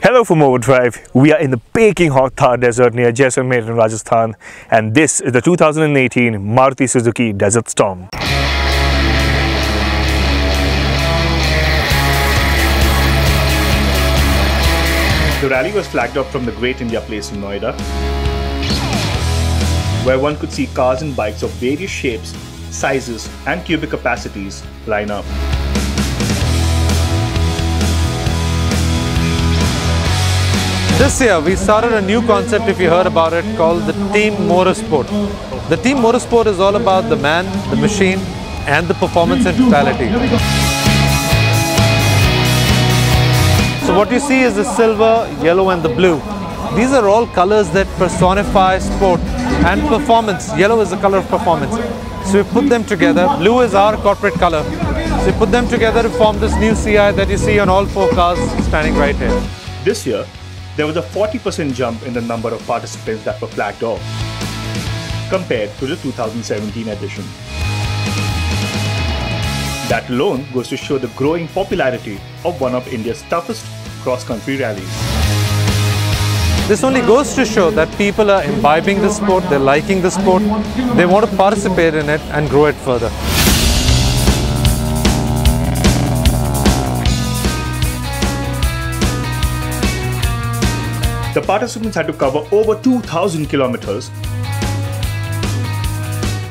Hello from Overdrive. We are in the baking hot Thar Desert near Jaisalmer in Rajasthan, and this is the 2018 Maruti Suzuki Desert Storm. The rally was flagged off from the Great India Place in Noida, where one could see cars and bikes of various shapes, sizes and cubic capacities line up. This year we started a new concept, if you heard about it, called the Team Motorsport. The Team Motorsport is all about the man, the machine and the performance in totality. So what you see is the silver, yellow and the blue. These are all colors that personify sport and performance. Yellow is the color of performance. So we put them together. Blue is our corporate color. So we put them together to form this new CI that you see on all four cars standing right here. This year, there was a 40% jump in the number of participants that were flagged off compared to the 2017 edition. That alone goes to show the growing popularity of one of India's toughest cross-country rallies. This only goes to show that people are imbibing the sport, they're liking the sport, they want to participate in it and grow it further. The participants had to cover over 2,000 kilometers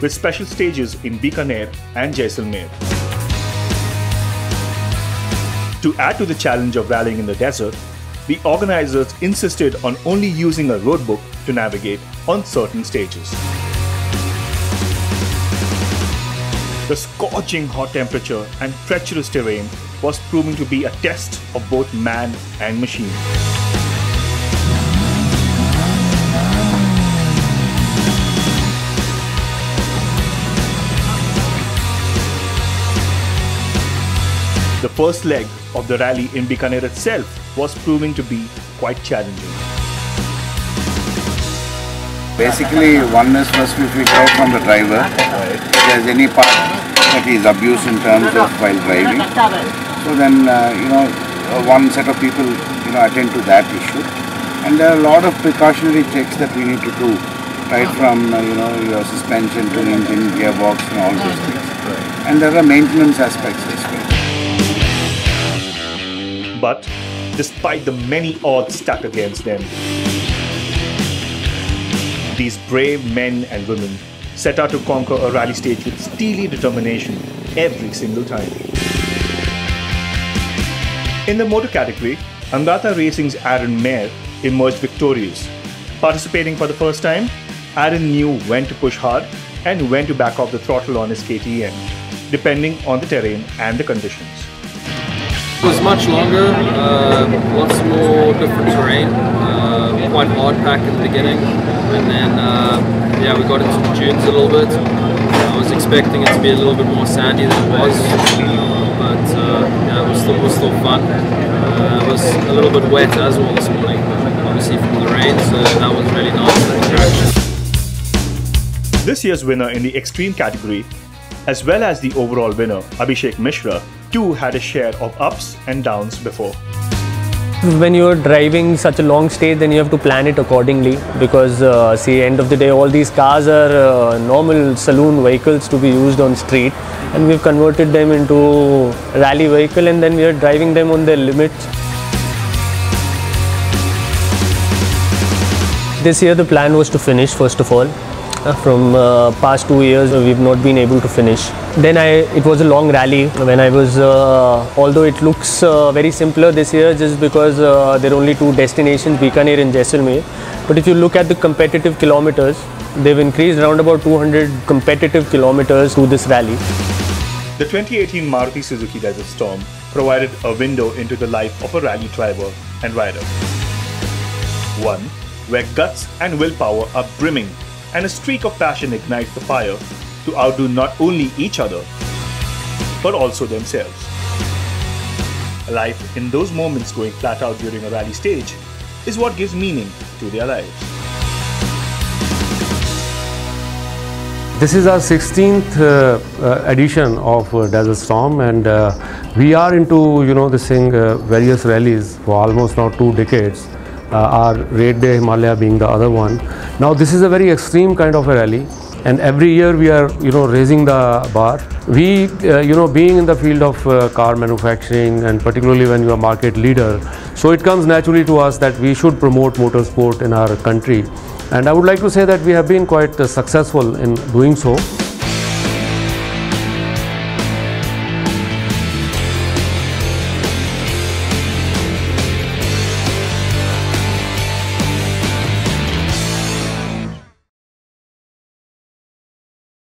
with special stages in Bikaner and Jaisalmer. To add to the challenge of rallying in the desert, the organizers insisted on only using a road book to navigate on certain stages. The scorching hot temperature and treacherous terrain was proving to be a test of both man and machine. The first leg of the rally in Bikaner itself was proving to be quite challenging. Basically, oneness must be figured out from the driver. If there's any part that is abused in terms of while driving, so then one set of people attend to that issue. And there are a lot of precautionary checks that we need to do, right from your suspension to engine, gearbox, and all those things. And there are maintenance aspects as well. But despite the many odds stacked against them, these brave men and women set out to conquer a rally stage with steely determination every single time. In the motor category, Angata Racing's Aaron Mayer emerged victorious. Participating for the first time, Aaron knew when to push hard and when to back off the throttle on his KTM, depending on the terrain and the conditions. It was much longer, lots more different terrain, quite hard pack at the beginning, and then we got into the dunes a little bit. I was expecting it to be a little bit more sandy than it was, but it was still fun. It was a little bit wet as well this morning, obviously from the rain, so that was really nice. This year's winner in the extreme category, as well as the overall winner, Abhishek Mishra, too had a share of ups and downs before. When you're driving such a long stage, then you have to plan it accordingly, because end of the day, all these cars are normal saloon vehicles to be used on street, and we've converted them into rally vehicle, and then we are driving them on their limits. This year the plan was to finish first of all. From past 2 years we've not been able to finish. Then it was a long rally when I was, although it looks very simpler this year just because there are only two destinations, Bikaner and Jaisalmer. But if you look at the competitive kilometers, they've increased around about 200 competitive kilometers through this rally. The 2018 Maruti Suzuki Desert Storm provided a window into the life of a rally driver and rider. One where guts and willpower are brimming, and a streak of passion ignites the fire to outdo not only each other, but also themselves. Life in those moments going flat out during a rally stage is what gives meaning to their lives. This is our 16th edition of Desert Storm, and we are into this thing various rallies for almost now 2 decades. Our Raid Himalaya being the other one. Now this is a very extreme kind of a rally, and every year we are raising the bar. We being in the field of car manufacturing, and particularly when you are market leader, so it comes naturally to us that we should promote motorsport in our country. And I would like to say that we have been quite successful in doing so.